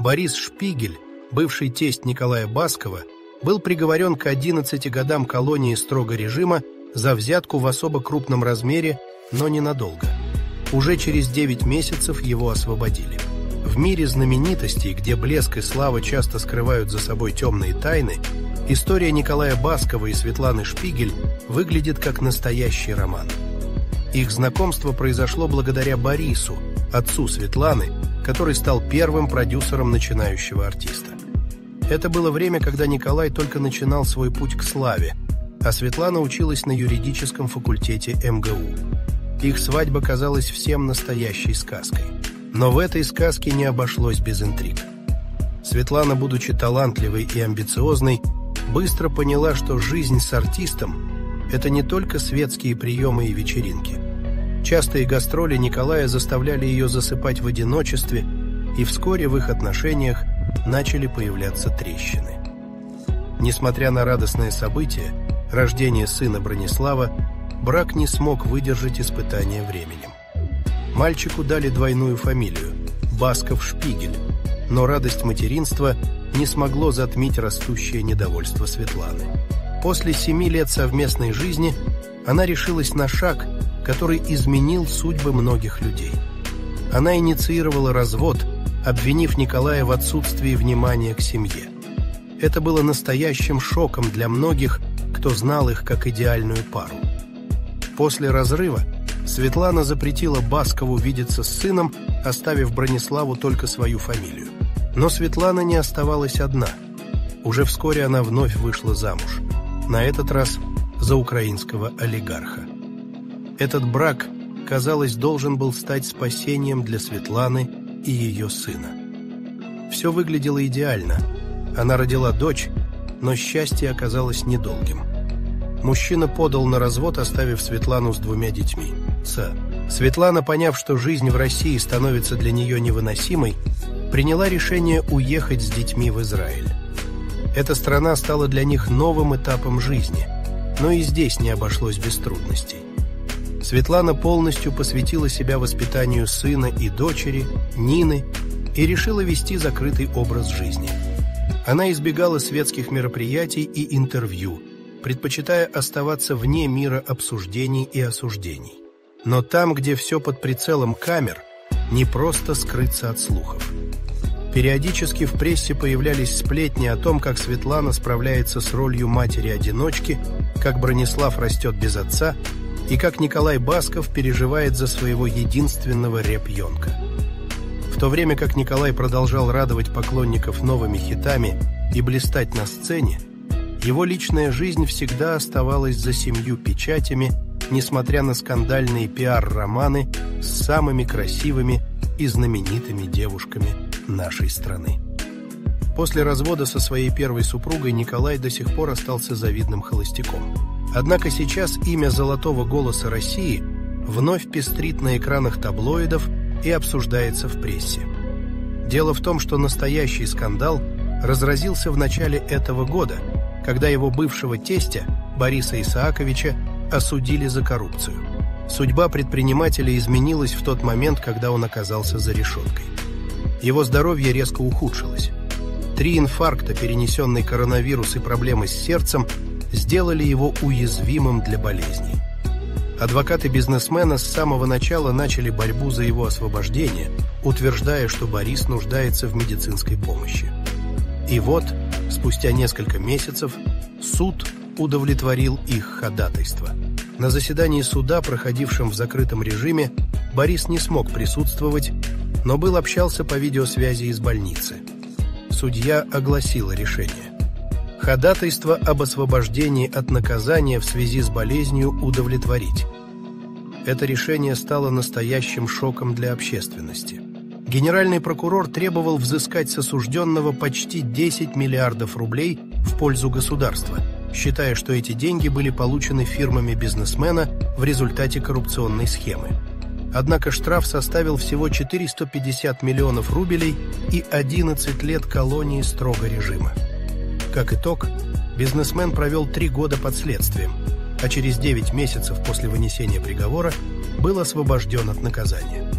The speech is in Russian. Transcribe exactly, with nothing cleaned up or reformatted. Борис Шпигель, бывший тесть Николая Баскова, был приговорен к одиннадцати годам колонии строгого режима за взятку в особо крупном размере, но ненадолго. Уже через девять месяцев его освободили. В мире знаменитостей, где блеск и слава часто скрывают за собой темные тайны, история Николая Баскова и Светланы Шпигель выглядит как настоящий роман. Их знакомство произошло благодаря Борису, отцу Светланы, который стал первым продюсером начинающего артиста. Это было время, когда Николай только начинал свой путь к славе, а Светлана училась на юридическом факультете эм гэ у. Их свадьба казалась всем настоящей сказкой. Но в этой сказке не обошлось без интриг. Светлана, будучи талантливой и амбициозной, быстро поняла, что жизнь с артистом – это не только светские приемы и вечеринки. Частые гастроли Николая заставляли ее засыпать в одиночестве, и вскоре в их отношениях начали появляться трещины. Несмотря на радостное событие, рождение сына Бронислава, брак не смог выдержать испытания временем. Мальчику дали двойную фамилию – Басков-Шпигель, но радость материнства не смогло затмить растущее недовольство Светланы. После семи лет совместной жизни она решилась на шаг, который изменил судьбы многих людей. Она инициировала развод, обвинив Николая в отсутствии внимания к семье. Это было настоящим шоком для многих, кто знал их как идеальную пару. После разрыва Светлана запретила Баскову видеться с сыном, оставив Брониславу только свою фамилию. Но Светлана не оставалась одна. Уже вскоре она вновь вышла замуж. На этот раз за украинского олигарха. Этот брак, казалось, должен был стать спасением для Светланы и ее сына. Все выглядело идеально. Она родила дочь, но счастье оказалось недолгим. Мужчина подал на развод, оставив Светлану с двумя детьми. С. Светлана, поняв, что жизнь в России становится для нее невыносимой, приняла решение уехать с детьми в Израиль. Эта страна стала для них новым этапом жизни, но и здесь не обошлось без трудностей. Светлана полностью посвятила себя воспитанию сына и дочери, Нины, и решила вести закрытый образ жизни. Она избегала светских мероприятий и интервью, предпочитая оставаться вне мира обсуждений и осуждений. Но там, где все под прицелом камер, не просто скрыться от слухов. Периодически в прессе появлялись сплетни о том, как Светлана справляется с ролью матери-одиночки, как Бронислав растет без отца и как Николай Басков переживает за своего единственного репьенка. В то время как Николай продолжал радовать поклонников новыми хитами и блистать на сцене, его личная жизнь всегда оставалась за семью печатями, несмотря на скандальные пиар-романы с самыми красивыми и знаменитыми девушками нашей страны. После развода со своей первой супругой Николай до сих пор остался завидным холостяком. Однако сейчас имя «Золотого голоса России» вновь пестрит на экранах таблоидов и обсуждается в прессе. Дело в том, что настоящий скандал разразился в начале этого года, когда его бывшего тестя, Бориса Исааковича, осудили за коррупцию. Судьба предпринимателя изменилась в тот момент, когда он оказался за решеткой. Его здоровье резко ухудшилось. Три инфаркта, перенесенный коронавирус и проблемы с сердцем, сделали его уязвимым для болезней. Адвокаты бизнесмена с самого начала начали борьбу за его освобождение, утверждая, что Борис нуждается в медицинской помощи. И вот, спустя несколько месяцев, суд удовлетворил их ходатайство. На заседании суда, проходившем в закрытом режиме, Борис не смог присутствовать, но был общался по видеосвязи из больницы. Судья огласила решение. Ходатайство об освобождении от наказания в связи с болезнью удовлетворить. Это решение стало настоящим шоком для общественности. Генеральный прокурор требовал взыскать с осужденного почти десять миллиардов рублей в пользу государства, считая, что эти деньги были получены фирмами бизнесмена в результате коррупционной схемы. Однако штраф составил всего четыреста пятьдесят миллионов рублей и одиннадцать лет колонии строгого режима. Как итог, бизнесмен провел три года под следствием, а через девять месяцев после вынесения приговора был освобожден от наказания.